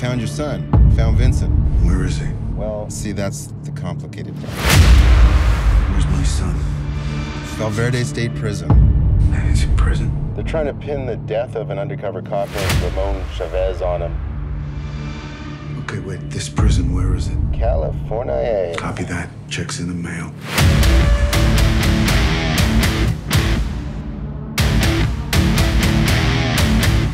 found your son. I found Vincent. Where is he? Well, see, that's the complicated part. Where's my son? Valverde State Prison. He's in prison? They're trying to pin the death of an undercover cop named Ramon Chavez on him. Okay, wait, this prison, where is it? California. Copy that. Check's in the mail.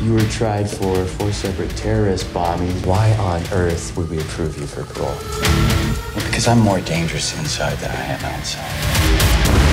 You were tried for 4 separate terrorist bombings. Why on earth would we approve you for parole? Well, because I'm more dangerous inside than I am outside.